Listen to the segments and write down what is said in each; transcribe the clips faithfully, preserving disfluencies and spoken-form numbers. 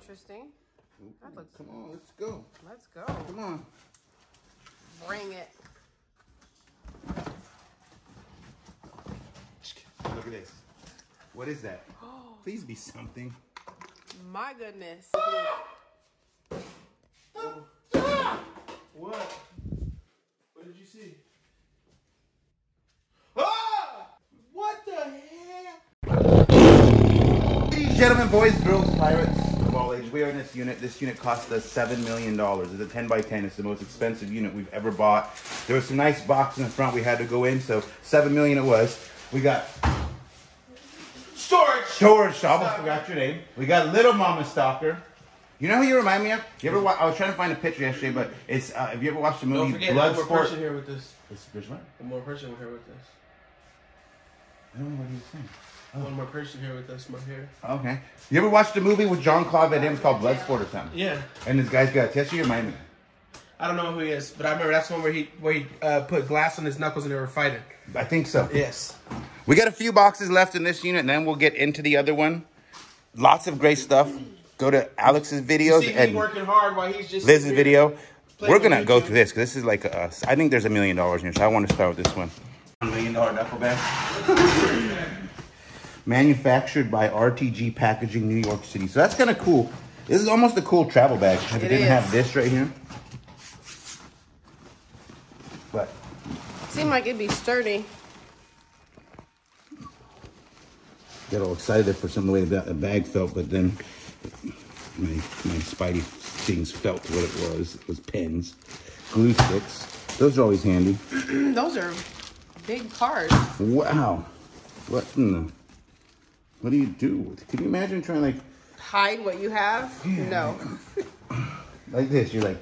interesting. Ooh, that looks, come on, let's go. Let's go. Come on. Bring it. Look at this. What is that? Please be something. My goodness. What? What did you see? Ah! What the hell? Ladies, gentlemen, boys, girls, pirates of all age, we are in this unit. This unit cost us seven million dollars. It's a ten by ten. It's the most expensive unit we've ever bought. There was some nice box in the front we had to go in, so seven million dollars it was. We got Storage. Storage. I almost forgot your name. We got Little Mama Stalker. You know who you remind me of? You ever? Wa I was trying to find a picture yesterday, but it's. Uh, have you ever watched the movie Bloodsport? Don't forget, Blood one more person here with this. It's, there's what? One more person here with this. I don't know what he was saying. Oh. One more person here with us, my hair. Okay. You ever watched the movie with Jean-Claude Van Damme? It's called Bloodsport or something. Yeah. And this guy's got a tattoo. You remind me. I don't know who he is, but I remember that's the one where he where he uh, put glass on his knuckles and they were fighting. I think so. Yes. We got a few boxes left in this unit, and then we'll get into the other one. Lots of great stuff. Go to Alex's videos see, and working hard while he's just Liz's video. We're going to go through this because this is like a, I think there's a million dollars in here. So I want to start with this one. Million dollar knuckleback. Manufactured by R T G Packaging, New York City. So that's kind of cool. This is almost a cool travel bag. If it, it didn't is. have this right here. But. Seemed like it'd be sturdy. Got all excited for some way that the bag felt, but then my, my spidey things felt what it was. It was pens, glue sticks. Those are always handy. Those are big cards. Wow. What in the? What do you do? Can you imagine trying to like hide what you have? Yeah. No. Like this, you're like,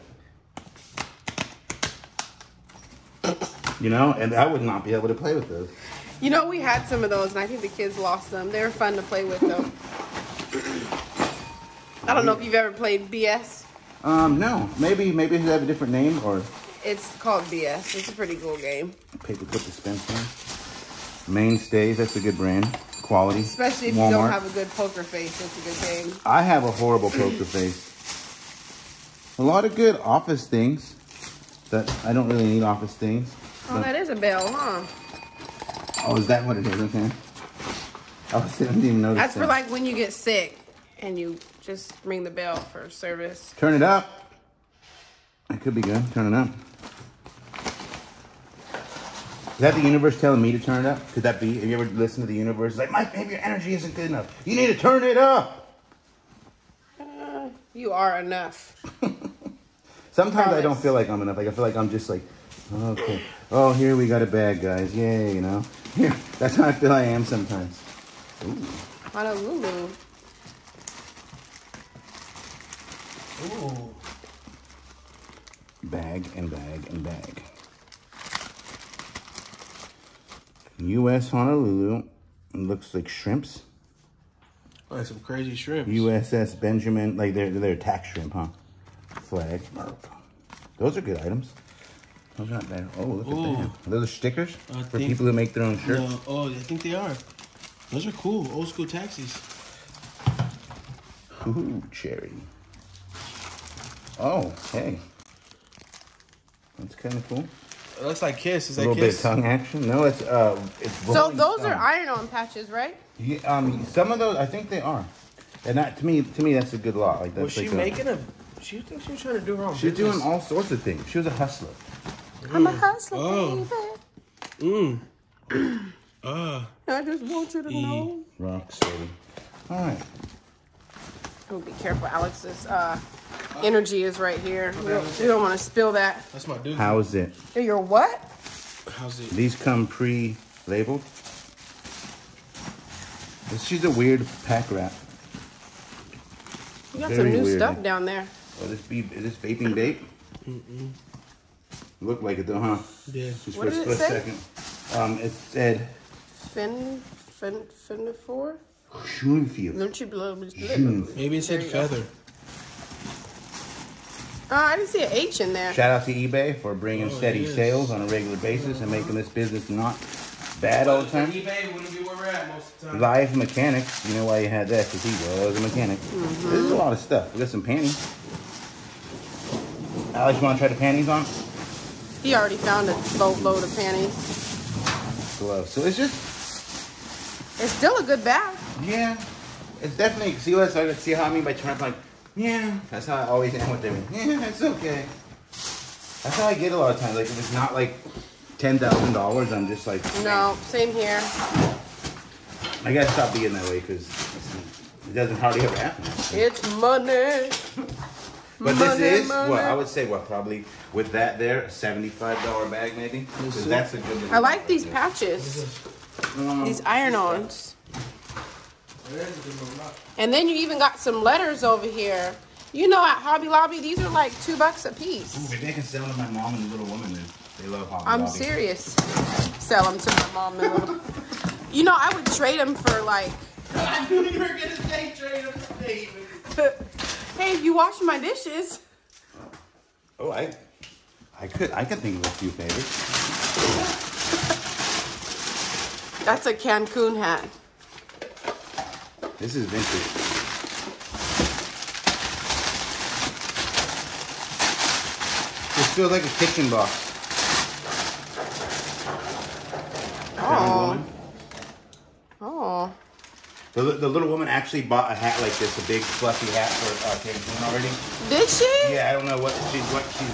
you know, and I would not be able to play with those. You know, we had some of those, and I think the kids lost them. They were fun to play with, though. I don't know if you've ever played B S. Um, no. Maybe, maybe it have a different name, or... It's called B S. It's a pretty cool game. Paperclip dispenser. Mainstays. That's a good brand. Quality. Especially if Walmart. You don't have a good poker face. That's a good game. I have a horrible poker face. A lot of good office things. That I don't really need office things. Oh, that is a bell, huh? Oh, is that what it is? Okay. I didn't even notice That's that. for like when you get sick and you just ring the bell for service. Turn it up. It could be good. Turn it up. Is that the universe telling me to turn it up? Could that be? Have you ever listened to the universe? It's like, Mike, maybe your energy isn't good enough. You need to turn it up. Uh, you are enough. Sometimes I, I don't feel like I'm enough. Like I feel like I'm just like, okay. Oh, here we got a bag, guys. Yay, you know. Here, that's how I feel I am sometimes. Ooh. Honolulu. Ooh. Bag and bag and bag. U S Honolulu. It looks like shrimps. Like some crazy shrimps. U S S Benjamin. Like they're, they're attack shrimp, huh? Flag. Those are good items. Those aren't bad. Oh, look Ooh. at that. Are those stickers I for think, people who make their own shirts? No. Oh, I think they are. Those are cool. Old school taxis. Ooh, cherry. Oh, hey. That's kind of cool. It looks like Kiss. Is that Kiss? A little bit of tongue action. No, it's... uh, it's So those tongue. are iron-on patches, right? Yeah, um, some of those, I think they are. And that, to me, to me, that's a good lot. Like, that's was she like making a... a She thinks she was trying to do wrong. She's doing all sorts of things. She was a hustler. Mm. I'm a hustler, oh. baby. Mm. uh. I just want you to e. know. Rock steady. All right. Oh, be careful, Alex's uh, energy is right here. You don't, don't want to spill that. That's my dude. How's it? Your what? How's it? These come pre-labeled. She's a weird pack wrap. You got Very some new weird. stuff down there. Oh, this be is this vaping vape? Mm-mm. Looked like it though, huh? Yeah. Just what for did a split it say? second. Um, it said. Fin, fin, fin, four. Schoenfield. Maybe it said feather. Uh, I didn't see an H in there. Shout out to eBay for bringing oh, steady sales on a regular basis mm-hmm. and making this business not Bad old time. eBay wouldn't be where we're at most of the time. Live mechanics. You know why he had that? Because he was a mechanic. Mm-hmm. There's a lot of stuff. We got some panties. Alex, you want to try the panties on? He already found a boatload of panties. Gloves. So it's just... It's still a good bag. Yeah. It's definitely... See what I see how I mean by trying to like... Yeah. That's how I always end with them. Yeah, it's okay. That's how I get a lot of times. Like, if it's not like... ten thousand dollars, I'm just like... No, same here. I gotta stop being that way because it doesn't hardly ever happen. It's money. But money, this is, money. Well, I would say, what, probably with that there, a seventy-five dollar bag maybe? Because that's a good one. I like these patches. Um, these iron-ons. And then you even got some letters over here. You know, at Hobby Lobby, these are like two bucks a piece. Ooh, maybe I can sell them to my mom and the little woman then. They love Hobby I'm Lobby. Serious. Sell them to my mom and little... You know, I would trade them for like... I knew you were going to say trade them for David. Hey, if you wash my dishes... Oh, I... I could, I could think of a few favorites. That's a Cancun hat. This is vintage. This feels like a kitchen box. Oh. Oh. The, the little woman actually bought a hat like this, a big fluffy hat for uh, Cancun already. Did she? Yeah, I don't know what she's what she's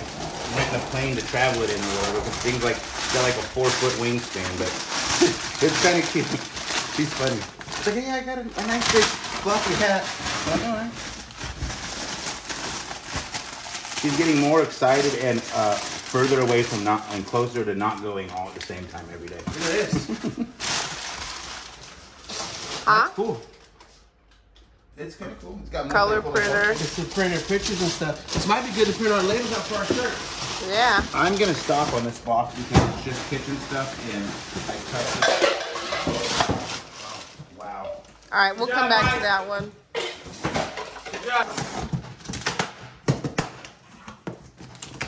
renting a plane to travel it in or whatever. Things like she's got like a four foot wingspan, but it's kind of cute. She's funny. It's like, hey, I got a, a nice big fluffy hat. But, all right. She's getting more excited and uh, further away from not and closer to not going all at the same time every day. Look at this. Huh? That's cool. It's kind of cool. It's got color printer. It's the printer pictures and stuff. This might be good to print our labels out for our shirts. Yeah. I'm gonna stop on this box because it's just kitchen stuff and I cut it. Wow. Wow. All right, we'll come back to that one. Good job.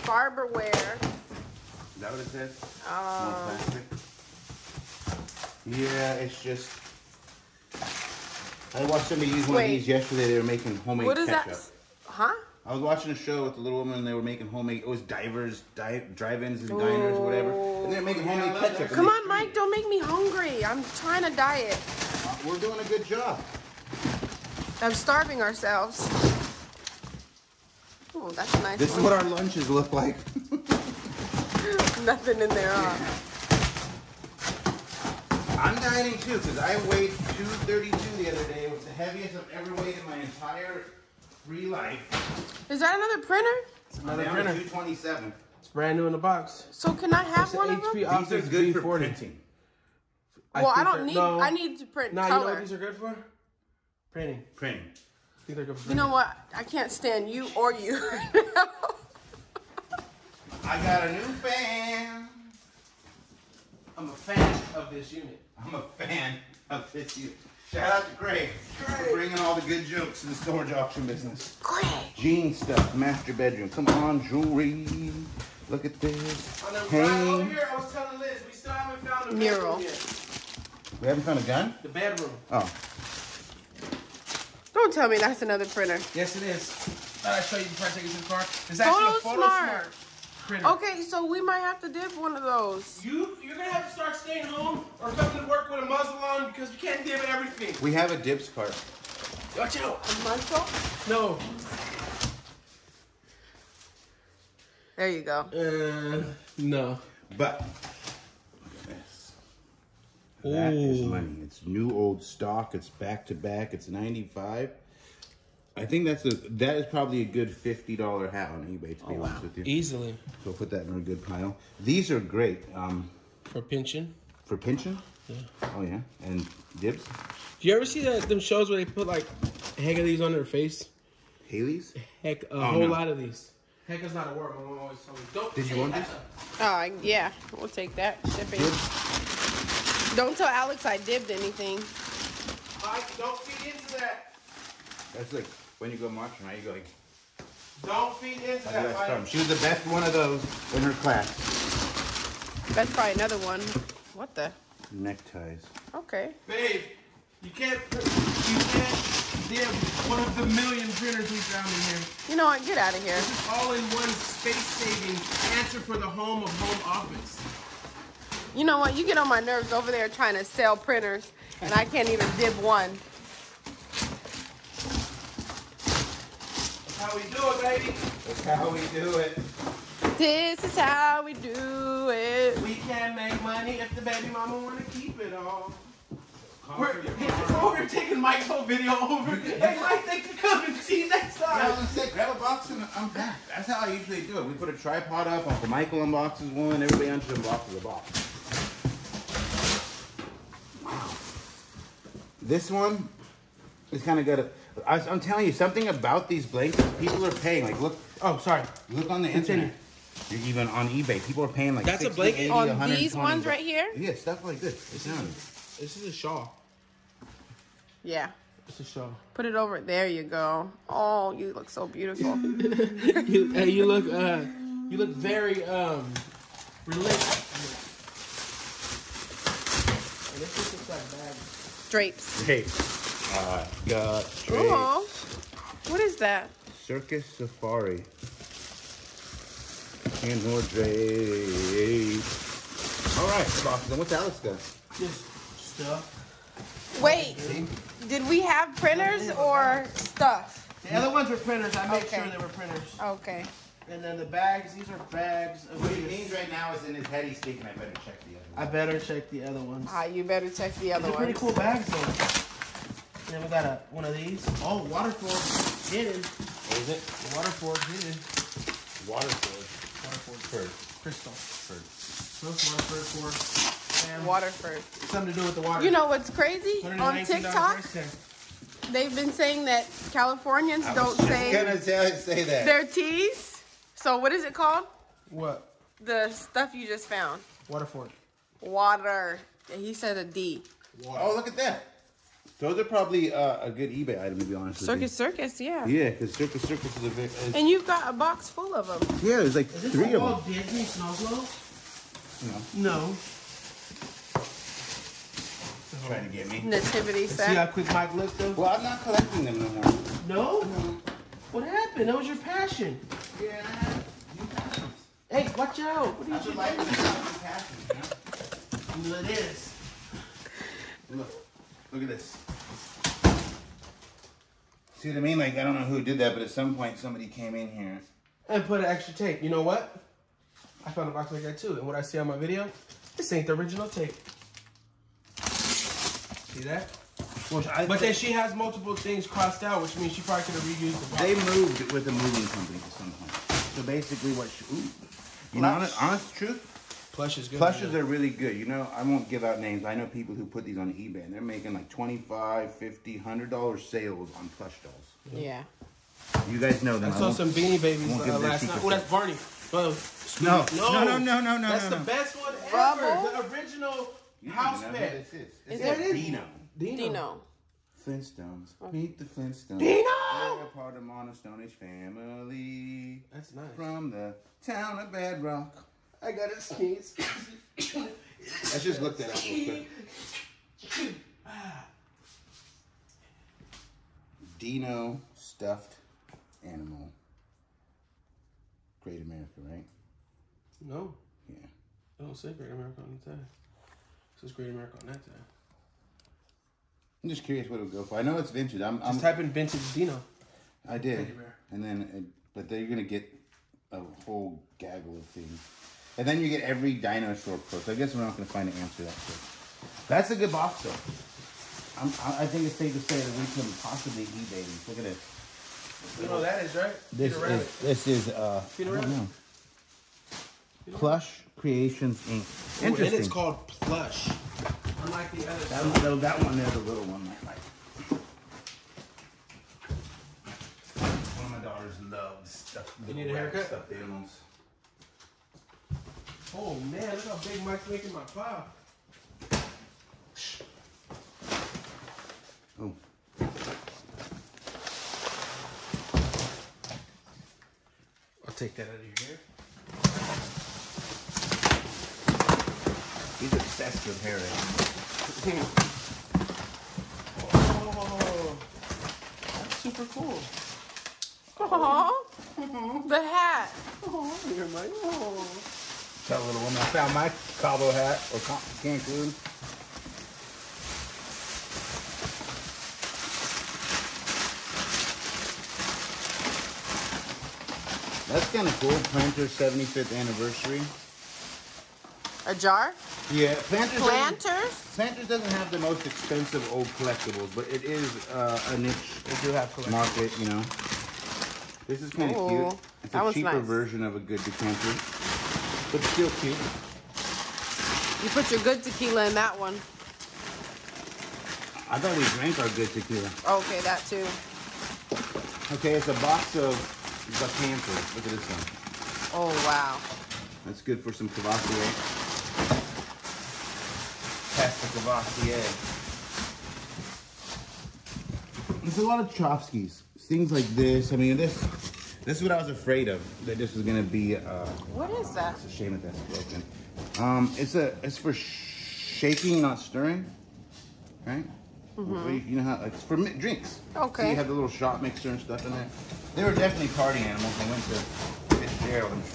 Barberware. Is that what it says? Um, More plastic. Yeah, it's just. I watched somebody use one Wait. of these yesterday. They were making homemade what is ketchup. That? Huh? I was watching a show with the little woman and they were making homemade. It was divers, di drive-ins and Ooh. diners, or whatever. And they're making homemade yeah, ketchup. Come on, Mike, it. Don't make me hungry. I'm trying to diet. Uh, we're doing a good job. I'm starving ourselves. Oh, that's a nice. This one. is what our lunches look like. Nothing in there, huh? I'm dieting too, because I weighed two thirty-two the other day. It was the heaviest I've ever weighed in my entire free life. Is that another printer? It's another I'm printer. two twenty-seven. It's brand new in the box. So can I have it's one of them? These are good for printing. Well, I, I don't need. No, I need to print nah, color. You know what these are good for? Printing. Printing. You know what? I can't stand you or you. I got a new fan. I'm a fan of this unit. I'm a fan of this unit. Shout out to Craig. Craig. For bringing all the good jokes to the storage auction business. Craig. Jean stuff, master bedroom. Come on, jewelry. Look at this. On the right over here, I was telling Liz, we still haven't found a mural. We haven't found a gun? The bedroom. Oh. Don't tell me that's another printer. Yes, it is. Thought I'd show you before I take it to the car. It's actually Photo a Photo Smart. Smart printer. Okay, so we might have to dip one of those. You, you're going to have to start staying home or coming to work with a muzzle on because we can't dip everything. We have a dips cart. Watch out. A muzzle? No. There you go. Uh, no. But, look at this. That Ooh. is money. It's new old stock. It's back to back. It's ninety-five. I think that's a that is probably a good fifty dollar hat on eBay, to be oh, honest wow. with you. Easily. So put that in a good pile. These are great. Um, for pinching. For pinching? Yeah. Oh yeah. And dips. Do you ever see that them shows where they put like a heck of these on their face? Haley's? Heck, a oh, whole no. lot of these. Heck is not a word. My mom always told me. Don't Did you want this? Oh yeah, we'll take that. Shipping. Don't tell Alex I dibbed anything. Mike, don't feed into that. That's like when you go marching, right? You go like... Don't feed into that, Mike. She was the best one of those in her class. That's probably another one. What the? neckties. Okay. Babe, you can't put, you can't. They have one of the million printers we found in here. You know what? Get out of here. This is all in one space-saving answer for the home of home office. You know what? You get on my nerves over there trying to sell printers, and I can't even dib one. That's how we do it, baby. That's how we do it. This is how we do it. We can make money if the baby mama want to keep it all. We're, we're taking Mike's whole video over. Hey, Mike, thanks for coming. See you next time. Yeah, I was gonna say, grab a box and I'm back. That's how I usually do it. We put a tripod up. Uncle Michael unboxes one. Everybody else unboxes a box. Wow. This one is kind of good. I, I'm telling you, something about these blankets, people are paying. Like, look. Oh, sorry. Look on the internet. You're even on eBay. People are paying like that's a blanket on these ones right here. Yeah, stuff like this. It sounds. This is a shawl. Yeah. It's a shawl. Put it over. There you go. Oh, you look so beautiful. you, hey, you look. Uh, you look very um, relaxed. Hey, this just looks like bags. Drapes. Drapes. I got drapes. Cool. What is that? Circus Safari. And more drapes. All right, Boston. What's Alex got? Yes. Stuff. Wait, did we have printers or stuff? The other ones were printers. I made okay. sure they were printers. Okay. And then the bags, these are bags. Of what he means right now is in his head he's thinking, I better check the other ones. I better check the other ones. Ah, you better check the other ones. They're pretty cool bags though. Then we got a, one of these. Oh, Waterford hidden. What is it? Waterford hidden. Waterford. Waterford. Ford. Crystal. Ford. Those Waterford for. Waterford. Something to do with the water. You know what's crazy? On TikTok, they've been saying that Californians don't say, say that. Their teas. So what is it called? What? The stuff you just found. Waterford. Water. He said a D. Water. Oh, look at that. Those are probably uh, a good eBay item, to be honest with you. Circus Circus, yeah. Yeah, because Circus Circus is a big... Uh, and you've got a box full of them. Yeah, there's like is three of them. Is this Disney snow globes? No. No. Trying to get me. Nativity set. See how quick Mike looked though? Well, I'm not collecting them no more. No? No. What happened? That was your passion. Yeah, new passions. Hey, watch out. What are you like doing? Passion, you know? Look at this. Look. Look at this. See what I mean? Like, I don't know who did that, but at some point somebody came in here. And put an extra tape. You know what? I found a box like that too. And what I see on my video, this ain't the original tape. See that? Well, I, but then she has multiple things crossed out, which means she probably could have reused the box. They moved it with the moving company at some point. So basically what she... Ooh, you know, honest, honest truth? Plush is good. Plushes are really good. You know, I won't give out names. I know people who put these on eBay, and they're making like twenty-five, fifty, one hundred dollar sales on plush dolls. Yeah. You guys know them. I saw I some Beanie Babies uh, last night. Oh, that's Barney. Well, no. No. no, no, no, no, no, That's no, no. the best one ever. Bravo. The original... House pet. This is. Is that Dino? Dino. Dino. Flintstones. Okay. Meet the Flintstones. Dino! They're a part of Mono Stone Age family. That's nice. From the town of Bad Rock. I got a sneeze. Let's just look that up real quick. Dino stuffed animal. Great America, right? No. Yeah. I don't say Great America on the tag. It's Great America on that time. I'm just curious what it'll go for. I know it's vintage. I'm just I'm, type in vintage Dino. I did, and then it, but then you're gonna get a whole gaggle of things, and then you get every dinosaur post. I guess we're not gonna find an answer that quick. That's a good box though. I'm, I think it's safe to say that we can possibly eBay these. Look at this. You know what that is, right? This Peter is Rabbit. this is uh. Peter I don't know. Plush Creations, Incorporated. Ooh, interesting. It is called Plush. Unlike the other that one, though, that one there's a little one I like. One of my daughters loves stuff. You need a haircut? Stuffed animals. Oh man, look how big Mike's making my pile. Oh. I'll take that out of your hair. These are obsessed with herring. Oh, that's super cool. Aww. Aww. The hat. Aww, you're my, aww. Tell a little woman I found my Cabo hat or Cancun. That's kind of cool. Planters seventy-fifth anniversary. A jar? Yeah. Planters? Planters? Planters doesn't have the most expensive old collectibles, but it is uh, a niche do have market, you know. This is kind of cute. It's a cheaper nice. version of a good decanter, but still cute. You put your good tequila in that one. I thought we drank our good tequila. Okay, that too. Okay, it's a box of decanters. Look at this one. Oh, wow. That's good for some Cavassier. Pasta Cavassier. There's a lot of Chofskys. Things like this. I mean, this this is what I was afraid of, that this was gonna be. Uh, what is that? It's a shame that that's broken. Um, it's a it's for shaking, not stirring, right? Mm-hmm. You know how it's for drinks. Okay. So you have the little shot mixer and stuff in there. They were definitely party animals. I went to Fitzgerald's.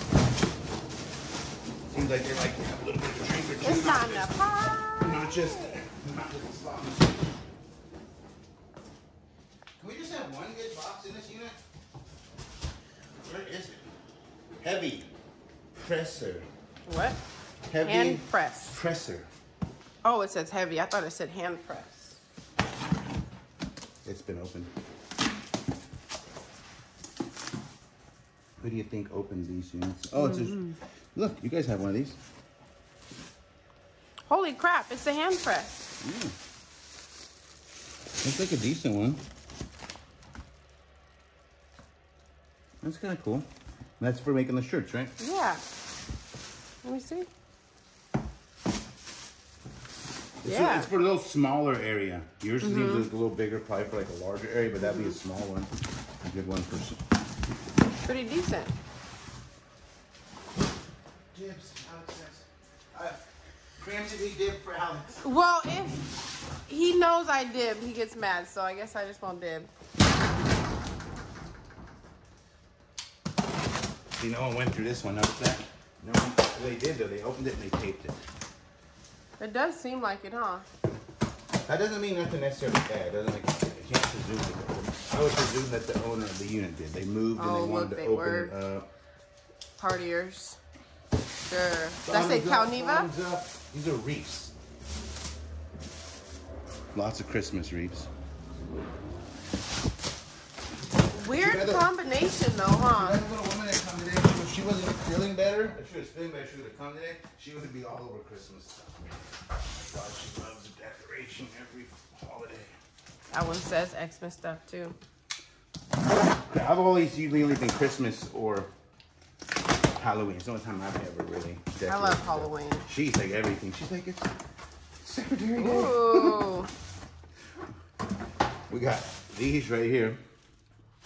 Seems like they like to have a little bit of a drink or two. It's not enough. Not just not just a slot machine. Can we just have one good box in this unit? Where is it? Heavy presser. What? Heavy hand press. Presser. Oh, it says heavy. I thought it said hand press. It's been opened. Who do you think opens these units? Oh, mm-hmm. It's a, look, you guys have one of these. Holy crap, it's a hand press. Yeah. Looks like a decent one. That's kind of cool. That's for making the shirts, right? Yeah. Let me see. It's yeah. A, it's for a little smaller area. Yours mm-hmm. seems like a little bigger, probably for like a larger area, but that'd mm-hmm. be a small one. A good one for... Pretty decent. Dibs, Alex says. Uh, preemptively dib for Alex. Well, if he knows I dib, he gets mad, so I guess I just won't dib. See, no one went through this one, notice that? No one, they did though, they opened it and they taped it. It does seem like it, huh? That doesn't mean nothing necessarily bad. It doesn't make sense. You can't presume that. I would presume that the owner of the unit did. They moved and oh, they wanted look, to they open were it up. Partiers. Sure. Did I say Calneva? These are reefs. Lots of Christmas reefs. Weird combination though, huh? That little woman that come today, if she wasn't feeling better, if she was feeling better, she would have come today, she would be all over Christmas stuff. God, she loves the decoration every holiday. That one says Xmas stuff too. I've always usually been Christmas or Halloween. It's the only time I've ever really decorated. I love Halloween. Stuff. She's like everything. She's like, it's Secretary Day. Ooh. We got these right here.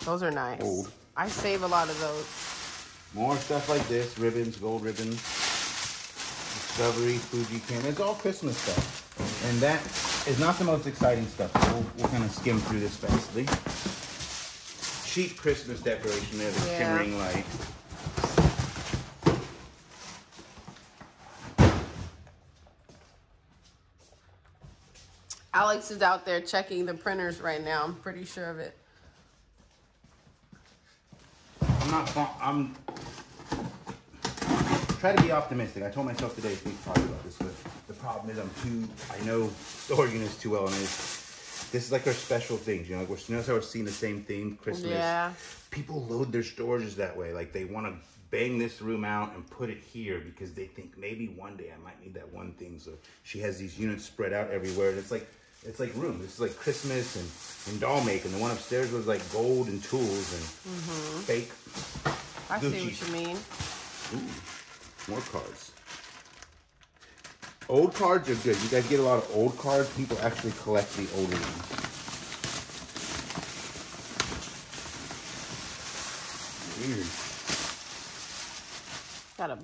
Those are nice. Old. I save a lot of those. More stuff like this. Ribbons, gold ribbons. Discovery, Fuji Can. It's all Christmas stuff. And that is not the most exciting stuff. We'll, we'll kind of skim through this fastly. Cheap Christmas decoration there. The yeah. shimmering light. Alex is out there checking the printers right now. I'm pretty sure of it. Not, I'm try to be optimistic. I told myself today to think probably about this, but the problem is I'm too, I know store units too well, and it's, this is like our special things, you know, like we're, you notice how we're seeing the same thing, Christmas. Yeah. People load their storages that way. Like they want to bang this room out and put it here because they think maybe one day I might need that one thing. So she has these units spread out everywhere. And it's like, it's like room. This is like Christmas and, and doll making. The one upstairs was like gold and tools and mm-hmm. fake. I Gucci. See what you mean. Ooh, more cards. Old cards are good. You guys get a lot of old cards. People actually collect the older ones. Weird. Got a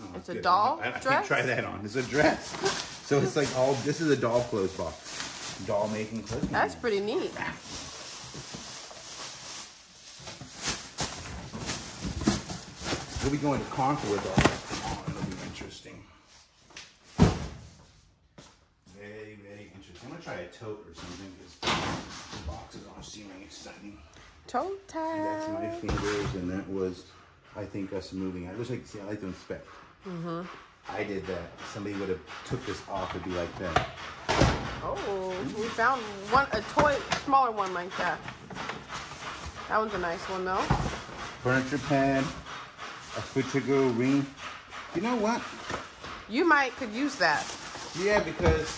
Oh, it's a good. doll I, I dress? I try that on. It's a dress. So it's like all, this is a doll clothes box. Doll making clothes. That's pretty neat. We'll be going to Concord with all that. Come on, it'll be interesting. Very, very interesting. I'm going to try a tote or something because the boxes aren't seeming exciting. Tote time. That's my fingers, and that was, I think, us moving. I wish I could see. I like to inspect. Mm-hmm. I did that. Somebody would have took this off and be like that. Oh, we found one, a toy, smaller one like that. That one's a nice one, though. Furniture pad. A Footrigger ring. You know what? You might could use that. Yeah, because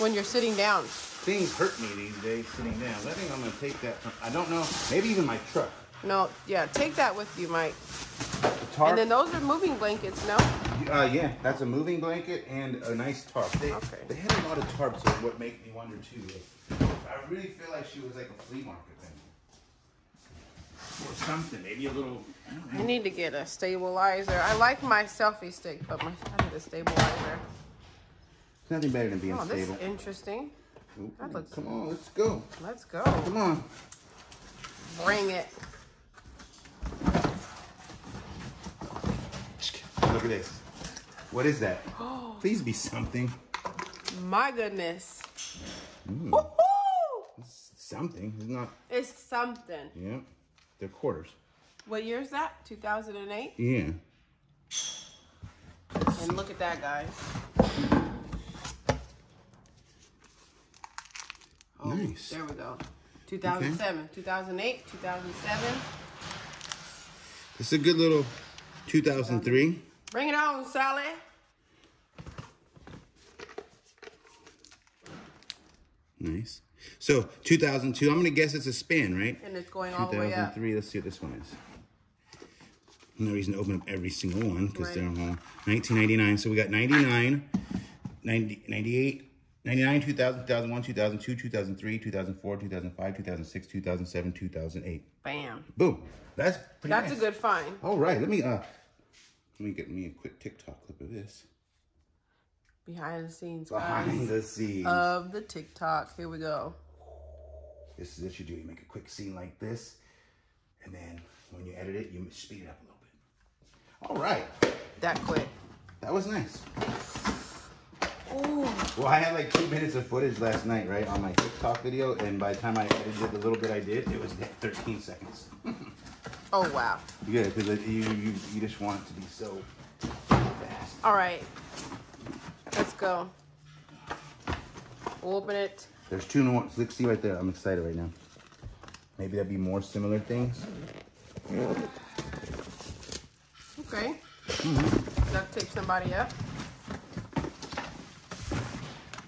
when you're sitting down. Things hurt me these days sitting down. I think I'm gonna take that from, I don't know, maybe even my truck. No, yeah, take that with you, Mike. The tarp. And then those are moving blankets, no? Uh, yeah, that's a moving blanket and a nice tarp. They, okay. They had a lot of tarps, so what make me wonder too. I really feel like she was like a flea market thing. Or something, maybe a little. I, don't know. I need to get a stabilizer. I like my selfie stick, but my, I need a stabilizer. There's nothing better than being oh, stable. This is interesting. Ooh, that looks, come on, let's go. Let's go. Come on. Bring it. Look at this. What is that? Please be something. My goodness. Mm. Woohoo! It's something. It's not. It's something. Yeah. They're quarters. What year is that? two thousand eight? Yeah. And look at that, guys. Oh, nice. There we go. two thousand seven. Okay. two thousand eight, two thousand seven. It's a good little two thousand three. Bring it on, Sally. Nice. So two thousand two, I'm going to guess it's a span, right? And it's going all the way up. two thousand three, let's see what this one is. No reason to open up every single one because right. They're all nineteen ninety-nine. So we got ninety-nine, ninety, ninety-eight, ninety-nine, two thousand, two thousand one, two thousand two, two thousand three, two thousand four, two thousand five, two thousand six, two thousand seven, two thousand eight. Bam. Boom. That's pretty That's nice. a good find. All right. Let me, uh, let me get me a quick TikTok clip of this. Behind the scenes, Behind the scenes. Of the TikTok. Here we go. This is what you do. You make a quick scene like this. And then when you edit it, you speed it up a little bit. All right. That quick. That was nice. Ooh. Well, I had like two minutes of footage last night, right? On my TikTok video. And by the time I edited the little bit I did, it was thirteen seconds. Oh, wow. Yeah, because you, you, you just want it to be so fast. All right. Let's go. We'll open it. There's two more. Let's see right there. I'm excited right now. Maybe that'd be more similar things. Okay. Mm-hmm. Duct tape somebody up.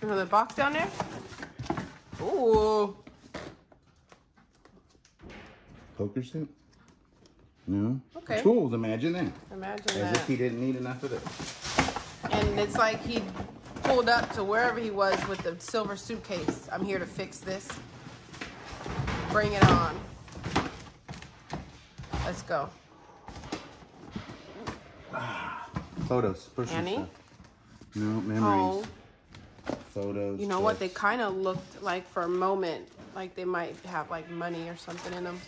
Another box down there. Ooh. Poker set? No. Okay. Tools. Imagine that. Imagine As that. As if he didn't need enough of it. And it's like he pulled up to wherever he was with the silver suitcase. I'm here to fix this. Bring it on. Let's go. Ah, photos. Personal Annie? Stuff. No, memories. Oh. Photos. You know stuff. What? They kind of looked like for a moment like they might have like money or something in them.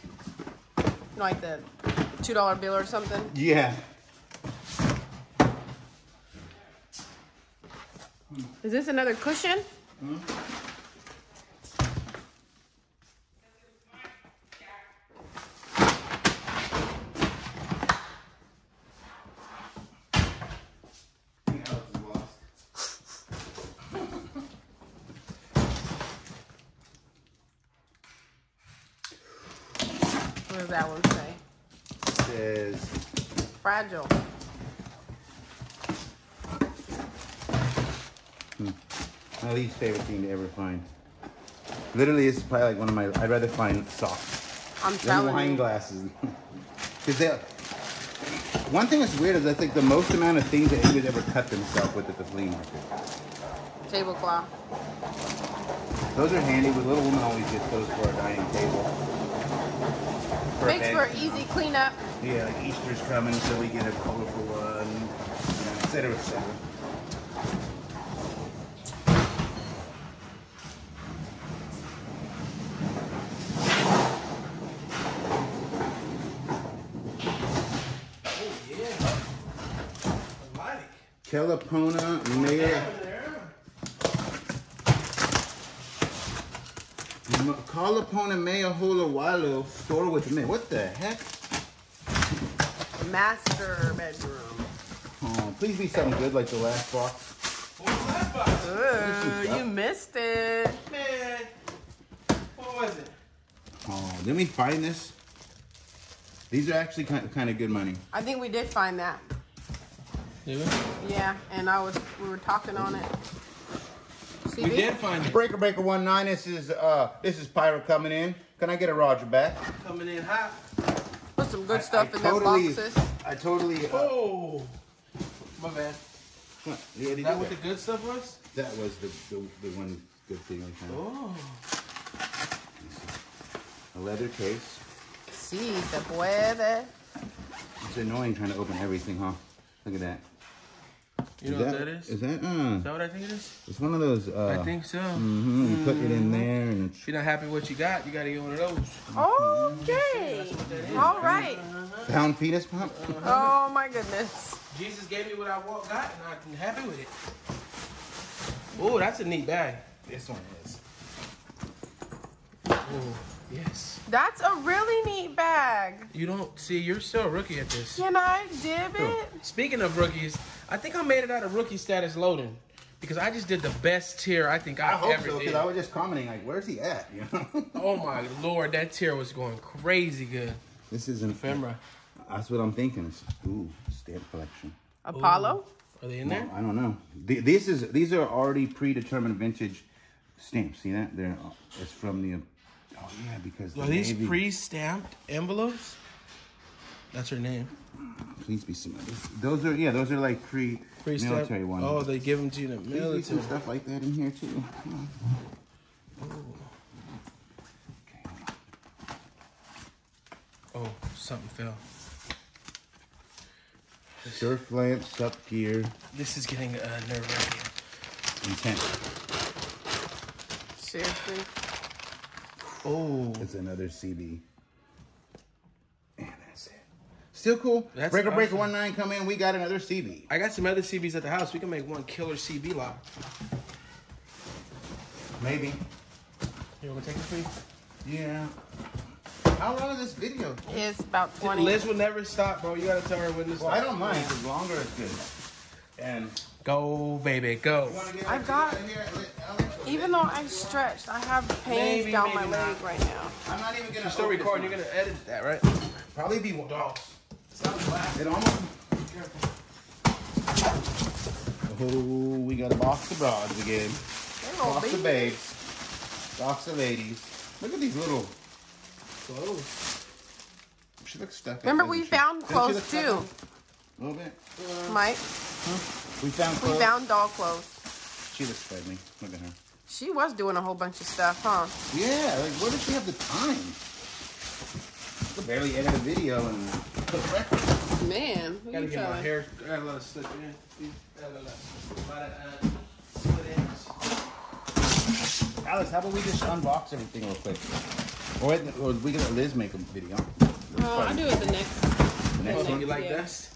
You know, like the two dollar bill or something? Yeah. Is this another cushion? Mm-hmm. What does that one say? It says... fragile. My least favorite thing to ever find. Literally, it's probably like one of my. I'd rather find socks. I'm telling wine you. glasses. Because they. One thing that's weird is I think the most amount of things that anyone's ever cut themselves with at the flea market. Tablecloth. Those are handy. The little woman always gets those for our dining table. For Makes for easy cleanup. Yeah, like Easter's coming, so we get a colorful one. et cetera, et cetera. Oh yeah, Atlantic. Kelapona Mayor. Call upon a Mea Hulawalo store with me. What the heck? Master bedroom. Oh, please be something good like the last box. What was the last box? Ooh, you missed it. Man. What was it? Oh, didn't we find this? These are actually kind of, kind of good money. I think we did find that. Did we? Yeah, and I was we were talking on it. C D? We did find it. Breaker Breaker one nine, this is uh this is Pirate coming in. Can I get a Roger back? Coming in hot. Put some good I, stuff I in totally, those boxes. I totally. Uh, oh, my bad. What? Yeah, that what that. the good stuff was? That was the the, the one good thing I found. Oh. A leather case. Si, se puede. It's annoying trying to open everything, huh? Look at that. You know what that is? Is that, uh, is that what I think it is? It's one of those. Uh, I think so. Mm-hmm. You mm-hmm. put it in there. And it's... If you're not happy with what you got, you got to get one of those. Okay. Mm-hmm. All right. Uh-huh. Pound fetus pump? Uh-huh. Oh, my goodness. Jesus gave me what I want, got, and I'm happy with it. Oh, that's a neat bag. This one is. Oh, yes. That's a really neat bag. You don't see, you're still a rookie at this. Can I dip it? Speaking of rookies. I think I made it out of rookie status loading because I just did the best tier I think I've I hope ever so, did. Because I was just commenting like, "Where's he at?" You know? Oh my lord, that tier was going crazy good. This is an ephemera. That's what I'm thinking. Ooh, stamp collection. Apollo? Ooh. Are they in there? No, I don't know. This is these are already predetermined vintage stamps. See that? They're it's from the. Oh yeah, because are the these Navy... pre-stamped envelopes? That's her name. Please be some. Those are yeah. Those are like pre, pre military ones. Oh, they give them to you in the Please military. Be some stuff like that in here too. Come on. Okay. Oh, something fell. Surf lamp, sub gear. This is getting uh, nerve-wracking. Intense. Seriously. Oh. It's another C B. Still cool. That's Breaker awesome. Breaker one nine come in. We got another C B. I got some other C Bs at the house. We can make one killer C B lot. Maybe. You want to take it, please? Yeah. How long is this video? It's about twenty. Liz will never stop, bro. You got to tell her when this. Well, stops. I don't mind. The longer it's good. And go, baby, go. I got. Even though I stretched, I have pain maybe, down maybe my not. leg right now. I'm not even gonna. You're still recording. You're gonna edit that, right? Probably be one. Dogs. It almost. Oh, we got a box of broads again. Box babies. of babes. Box of ladies. Look at these little clothes. She looks stuck. Remember, we found clothes too. A little bit. Uh, Mike. Huh? We found clothes. We found doll clothes. She looks friendly. Look at her. She was doing a whole bunch of stuff, huh? Yeah. Like, where did she have the time? Barely edit a video and put records. Man, who gotta you get telling? my hair. I got a lot of slip in. Alice, how about we just unbox everything real quick? Or, or we gonna let Liz make a video. Oh, I'll do it the next. The next one you like yeah. this?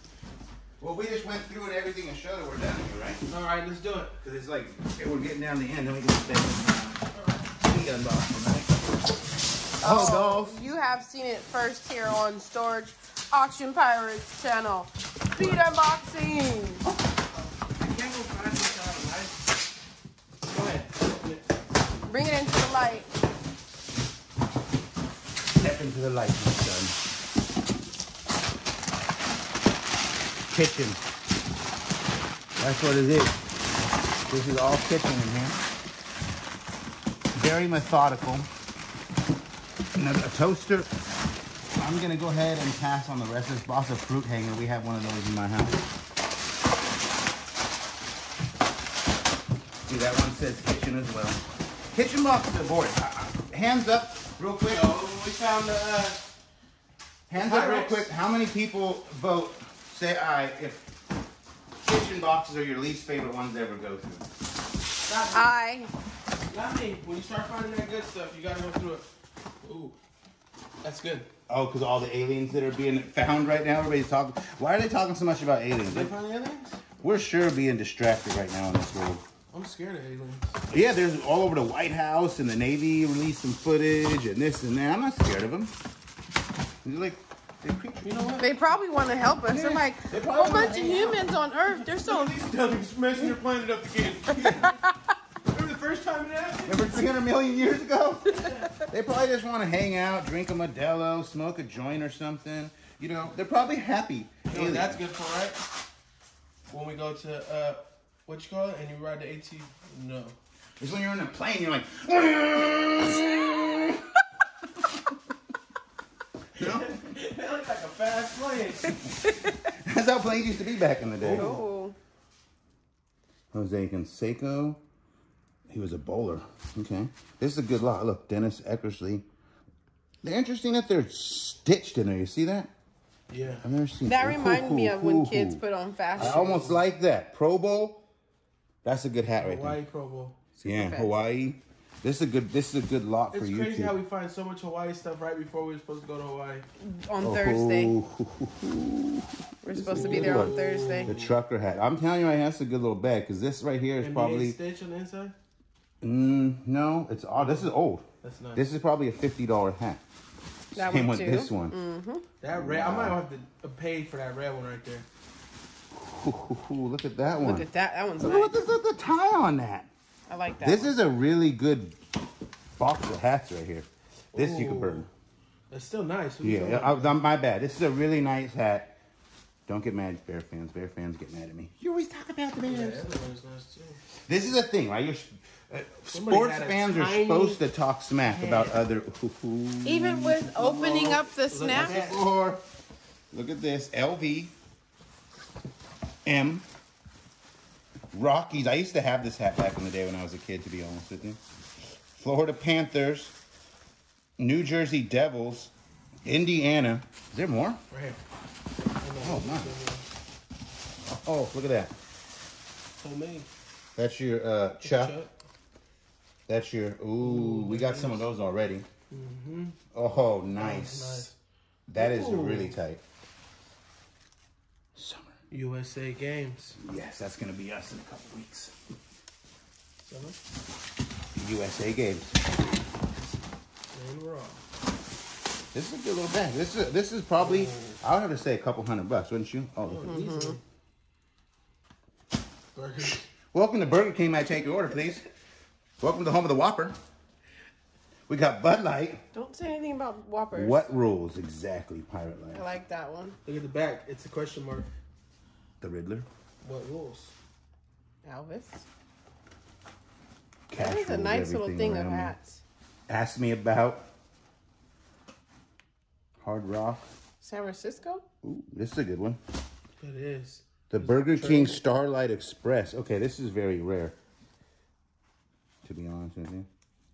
Well, we just went through it, everything and showed it. We're done here, right? All right, let's do it. Cause it's like we're getting down the end. Then we can stay. We unbox tonight. Oh, Dolph. You have seen it first here on Storage Auction Pirates channel. Speed unboxing. I can't go find this out of light. Go ahead. Bring it into the light. Step into the light, my son. Kitchen. That's what it is. This is all kitchen in here. Very methodical. A toaster. I'm gonna go ahead and pass on the rest of this box of fruit hanger. We have one of those in my house. See, that one says kitchen as well. Kitchen box is aboard. Uh, hands up real quick. Oh, we found the uh, hands up real quick. How many people vote? Say aye if kitchen boxes are your least favorite ones to ever go through? I. Not me. When you start finding that good stuff, you gotta go through it. Ooh, that's good. Oh, because all the aliens that are being found right now, everybody's talking. Why are they talking so much about aliens? They found aliens? We're sure being distracted right now in this world. I'm scared of aliens. Yeah, there's all over the White House and the Navy released some footage and this and that. I'm not scared of them. They're like, they're creatures. You know what? They probably want to help us. Yeah. They're like, a they whole bunch of humans out on Earth. They're so... These dummies messing your planet up again. Remember the first time it happened? Remember three hundred million years ago? Yeah. They probably just want to hang out, drink a Modelo, smoke a joint or something. You know, they're probably happy. You know what that's good for, right? When we go to... Uh, what you call it? And you ride the AT? No. It's when you're in a plane, you're like... You know? They look like a fast plane. That's how planes used to be back in the day. Oh. Jose Canseco. He was a bowler. Okay. This is a good lot. Look, Dennis Eckersley. They're interesting that they're stitched in there. You see that? Yeah. I've never seen that. That reminds me of when kids put on fashion. I almost like that. Pro Bowl. That's a good hat right there. Hawaii Pro Bowl. Yeah, Hawaii. This is a good. This is a good lot for you. It's crazy how we find so much Hawaii stuff right before we were supposed to go to Hawaii. On Thursday. We're supposed to be there on Thursday. The trucker hat. I'm telling you, I have a good little bag because this right here is probably stitch on the inside. Mm, no, it's all. This is old. That's nice. This is probably a fifty dollar hat. That Same with this one. Mm-hmm. That red. Wow. I might have to pay for that red one right there. Ooh, look at that one. Look at that. That one's look nice. Look at the, the tie on that. I like that. This one is a really good box of hats right here. This Ooh, you can burn. That's still nice. What yeah, I, I, my bad. This is a really nice hat. Don't get mad, Bear fans. Bear fans get mad at me. You always talk about the Bears. Yeah, that one's nice too. This is a thing, right? You're, uh, sports fans are supposed to talk smack head. about other... Ooh, even with opening oh, up the snap. Look at, or, look at this. L V. M. Rockies. I used to have this hat back in the day when I was a kid, to be honest with you. Florida Panthers. New Jersey Devils. Indiana. Is there more? Right here. Oh, my. Oh, look at that. Homemade. That's your uh, Chuck. Chuck. That's your... Ooh, ooh, we got nice. some of those already. Mm-hmm. Oh, nice. Oh, nice. That is ooh. really tight. Summer. U S A Games. Yes, that's going to be us in a couple weeks. Summer. U S A Games. And we're off. This is a good little bag. This is, this is probably... Oh. I would have to say a couple hundred bucks, wouldn't you? Oh, look at these. Burger. Welcome to Burger King. May I take your order, please? Welcome to the home of the Whopper. We got Bud Light. Don't say anything about Whoppers. What rules exactly, Pirate Life? I like that one. Look at the back. It's a question mark. The Riddler. What rules? Elvis. Cash that is a nice little thing of hats. Me. Ask me about Hard Rock. San Francisco? Ooh, this is a good one. It is. The There's Burger King Starlight Express. Okay, this is very rare. To be honest with you.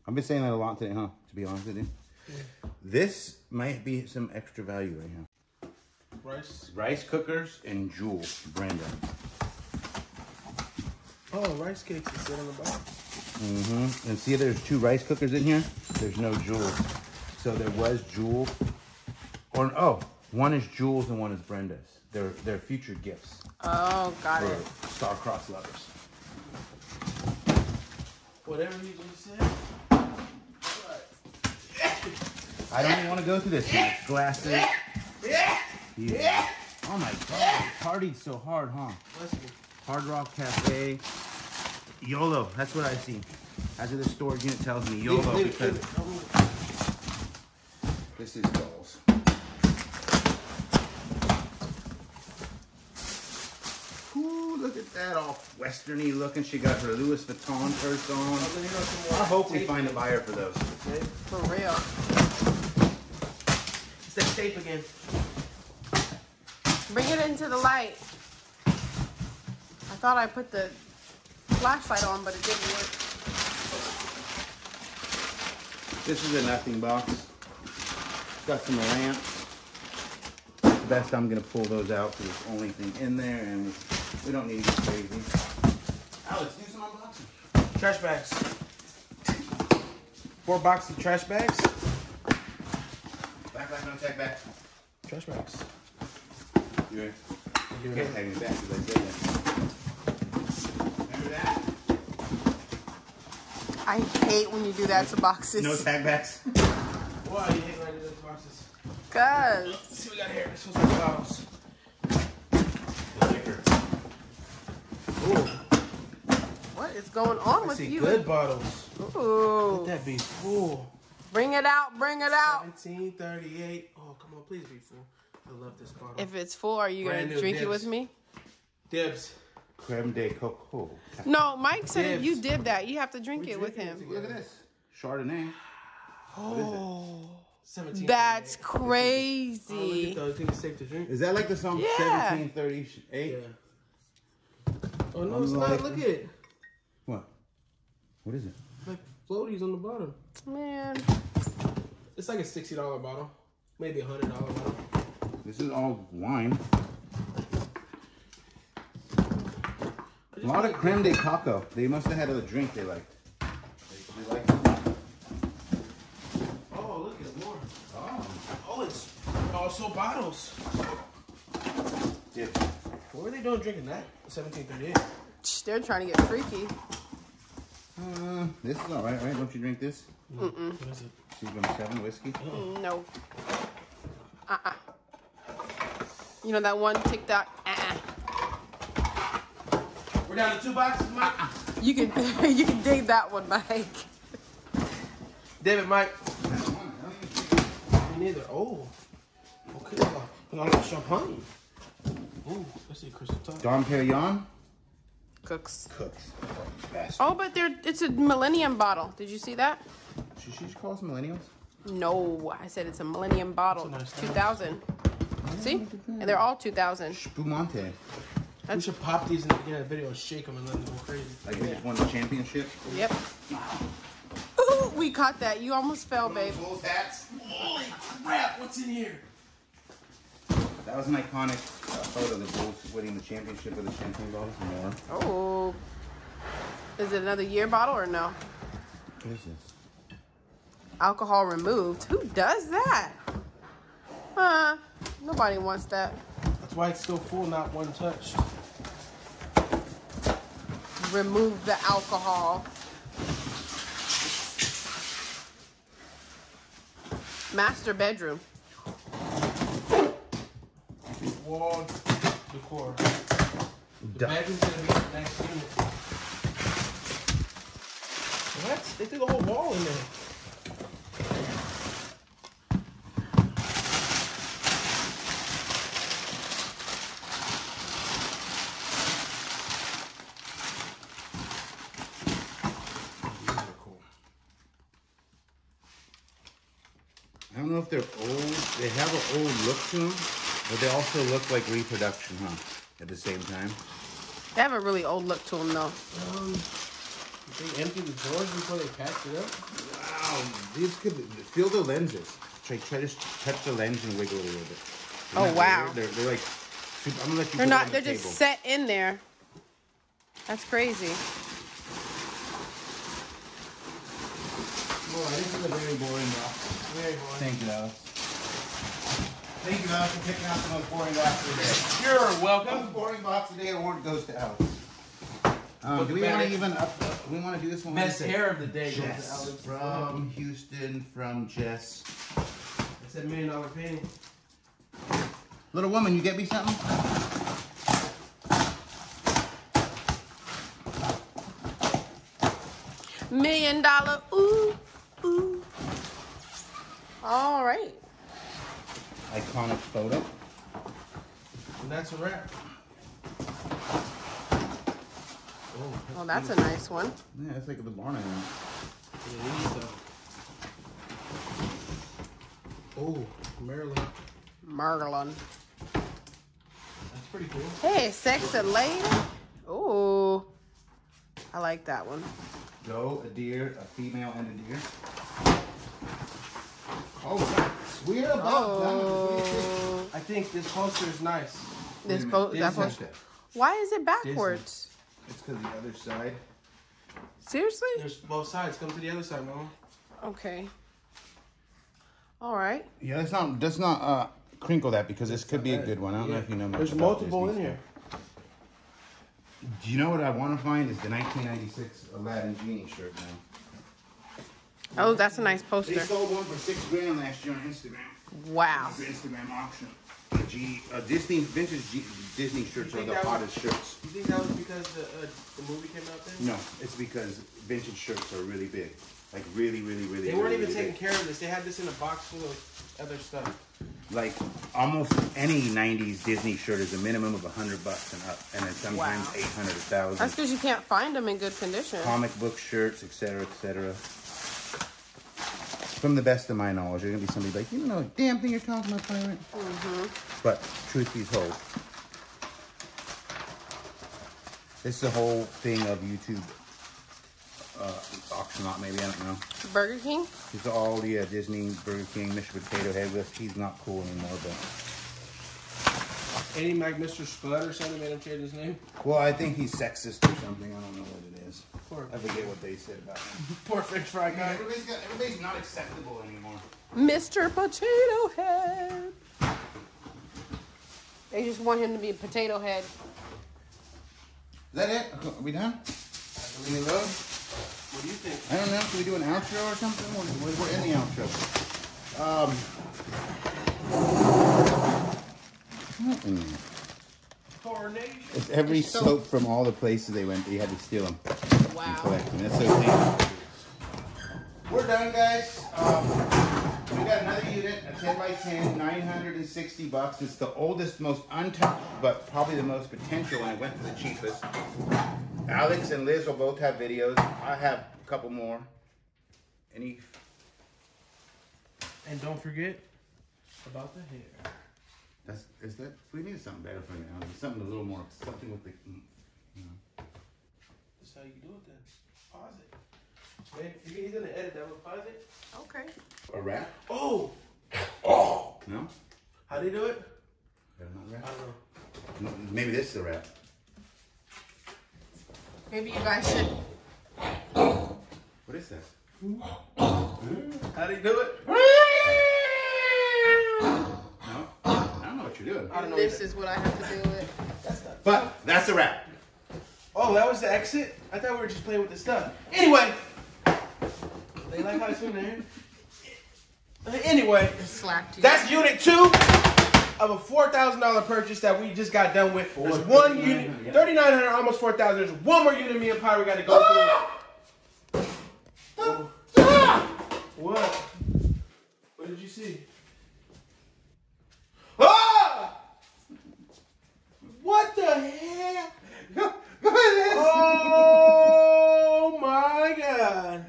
I've been saying that a lot today, huh? To be honest with you. Yeah. This might be some extra value right here. Rice. Rice cookers and Jewel Brando. Oh, rice cakes is still on the bottom. Mm-hmm. And see, there's two rice cookers in here. There's no Jewel. So there was Jewel. Or, oh. One is Jules and one is Brenda's. They're, they're future gifts. Oh, got it. Star-crossed lovers. Whatever you just said. What? I don't even want to go through this. Glasses. Yeah. Yeah. Oh my God. Partied so hard, huh? Hard Rock Cafe. YOLO. That's what I see. As of the storage unit tells me YOLO. Leave, because leave it. This is goals. Look at that, all westerny looking. She got her Louis Vuitton purse on. I hope we find a buyer for those. For real. It's that tape again. Bring it into the light. I thought I put the flashlight on, but it didn't work. This is a nothing box. Got some lamps. Best I'm gonna pull those out because it's the only thing in there, and We don't need to get crazy. Alex, do some unboxing. Trash bags. Four boxes of trash bags. Back, back, no check back. Trash bags. You ready? You can't take me back because I said that. Remember that? I hate when you do that to boxes. No tag backs. Why do you hate when I do that to boxes? Cuz. Let's see what we got here. This one's like bottles. The liquor. Ooh. What is going on I with see you? Good bottles. Ooh. Let that be full. Bring it out. Bring it out. seventeen thirty-eight. Oh, come on. Please be full. I love this bottle. If it's full, are you going to drink dibs. It with me? Dibs. Creme de coco. No, Mike said dibs. If you did that, you have to drink We're it with him. Look at this. Chardonnay. Oh. What is it? That's crazy. Oh, I think it's safe to drink. Is that like the song yeah. seventeen thirty-eight? Yeah. Oh, no, it's not. Like look at it. What? What is it? Like floaties on the bottom. Man. It's like a sixty dollar bottle. Maybe a one hundred dollar bottle. This is all wine. A lot of creme de coco. They must have had a drink they liked. They, they liked it. Oh, look, it's more. Oh, oh it's also bottles. Yeah. What were they doing drinking that? seventeen thirty-eight. They're trying to get freaky. Uh, this is all right, right? Don't you drink this? Mm-mm. What is it? two seven whiskey? Oh. No. Uh-uh. You know that one TikTok? Uh-uh. We're down to two boxes, Mike. You can you can dig that one, Mike. David, Mike. Me neither. Oh, okay. I'm gonna champagne. Ooh, let's see crystal top. Dom Perignon. Cooks. Cooks. Oh, but they're it's a millennium bottle. Did you see that? Should she just call us millennials? No, I said it's a millennium bottle. Nice two thousand. Time. See, and they're all two thousand. Spumante. We should pop these in the beginning of the video and shake them and let them go crazy. Like they just won the championship? Yep. Ooh, we caught that. You almost fell, babe. Those hats. Holy crap, what's in here? That was an iconic uh, photo of the Bulls winning the championship of the champagne bottle. More. Oh. Is it another year bottle or no? What is this? Alcohol removed. Who does that? Huh. Nobody wants that. That's why it's still full, not one touch. Remove the alcohol. Master bedroom. Wall decor. The bedroom's gonna be the next unit. What? They threw the whole wall in there. They're old, they have an old look to them, but they also look like reproduction, huh? At the same time, they have a really old look to them, though. Um, they empty the drawers before they packed it up. Wow, these could feel the lenses. Try, try to touch the lens and wiggle it a little bit. Isn't oh, wow, they're, they're like, I'm gonna let you they're not, they're the just table. Set in there. That's crazy. Boy, this is a very boring box. Very boring. Thank you, Alex. Thank you, Alex, for picking out the most boring box of the day. You're welcome. The most boring box of the day award goes to Alex. Um, do we want to even up? Do we want to do this one? Best hair of the day goes to Alex. From Houston, from Jess. That's a million dollar painting. Little woman, you get me something? Million dollar. Ooh. Ooh. All right. Iconic photo. And that's a wrap. Oh, that's, well, that's a nice one. Yeah, that's like the barn item. Oh, Maryland. Maryland. That's pretty cool. Hey, sexy lady. Oh, I like that one. Doe, a deer, a female, and a deer. Oh, we're about oh. done. I think this poster is nice. This poster. That poster. Why is it backwards? Disney. It's because the other side. Seriously? There's both sides. Come to the other side, Mom. Okay. All right. Yeah, let's not, let's not uh, crinkle that because this could be a good one. I don't yeah. know if you know much There's about multiple Disney in here. Do you know what I want to find is the nineteen ninety-six Aladdin Genie shirt now. Oh, that's a nice poster. They sold one for six grand last year on Instagram. Wow. For Instagram auction. A Genie, a Disney vintage G, Disney shirts are the hottest shirts. You think that was because the, uh, the movie came out then? No, it's because vintage shirts are really big. Like really, really, really. They weren't really, even really taking big. care of this. They had this in a box full of other stuff. Like almost any nineties Disney shirt is a minimum of a hundred bucks and up, and then sometimes wow. eight hundred, thousand. That's because you can't find them in good condition. Comic book shirts, et cetera, et cetera. From the best of my knowledge, there's gonna be somebody like, you don't know a damn thing you're talking about, pirate. Mm-hmm. But truth be told, this is the whole thing of YouTube. Uh, auction lot, maybe, I don't know. Burger King? It's all the uh, Disney, Burger King, Mister Potato Head. He's not cool anymore, but... Any like Mister Spud or something made him change his name? Well, I think he's sexist or something. I don't know what it is. Poor. I forget what they said about him. Poor French fry guy. Yeah, everybody's, got, everybody's not acceptable anymore. Mister Potato Head. They just want him to be a potato head. Is that it? Are we done? Are we low? What do you think? I don't know. Can we do an outro or something? We're, we're in the outro. Um, mm-mm. It's every soap. soap from all the places they went. They had to steal them. Wow. And collect them. That's so cool. We're done, guys. Um, we got another unit, a ten by ten, nine hundred sixty bucks. It's the oldest, most untouched, but probably the most potential, and I went for the cheapest. Alex and Liz will both have videos. I have a couple more. Any? And don't forget about the hair. That's is that we need something better for you now. Something a little more something with the. You know. That's how you do it then. Pause it. Man, if you're gonna edit that, we'll pause it. Okay. A wrap. Oh. Oh. No. How do you do it? Better not wrap. I don't know. Maybe this is a wrap. Maybe you guys should. What is that? How do you do it? No, I don't know what you're doing. I don't know this what is what I have to deal with. That's not but that's a wrap. Oh, that was the exit? I thought we were just playing with the stuff. Anyway, they like how it's in there. Anyway, slapped you. That's unit two of a four thousand dollar purchase that we just got done with. There's one unit, thirty-nine hundred, almost four thousand. There's one more unit me and Pyro got to go through. Ah! Ah! What? What did you see? Ah! What the hell? Oh my God.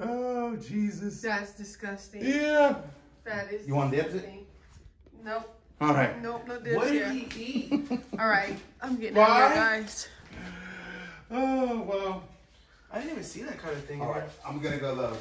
Oh, Jesus. That's disgusting. Yeah. That is. You want the exit? Nope. All right. Nope, no dips. What did he eat? All right. I'm getting Why? out of here, guys. Oh, well. I didn't even see that kind of thing. All right. I'm going to go low.